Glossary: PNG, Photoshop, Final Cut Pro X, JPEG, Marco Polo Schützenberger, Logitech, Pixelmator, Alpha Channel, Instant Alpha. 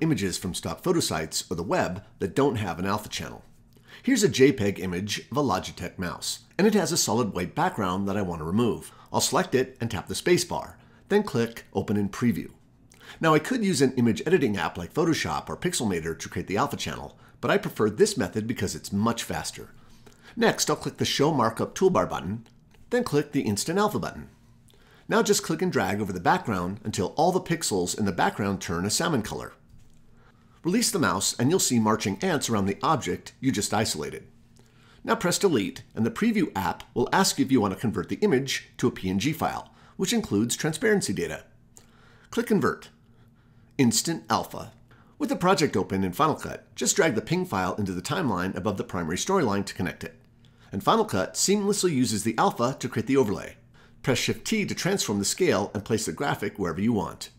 images from stock photo sites or the web that don't have an alpha channel. Here's a JPEG image of a Logitech mouse, and it has a solid white background that I want to remove. I'll select it and tap the spacebar, then click Open in Preview. Now, I could use an image editing app like Photoshop or Pixelmator to create the alpha channel, but I prefer this method because it's much faster. Next, I'll click the Show Markup Toolbar button, then click the Instant Alpha button. Now just click and drag over the background until all the pixels in the background turn a salmon color. Release the mouse and you'll see marching ants around the object you just isolated. Now press Delete, and the Preview app will ask you if you want to convert the image to a PNG file, which includes transparency data. Click Convert. Instant Alpha. With the project open in Final Cut, just drag the ping file into the timeline above the primary storyline to connect it. And Final Cut seamlessly uses the alpha to create the overlay. Press Shift-T to transform the scale and place the graphic wherever you want.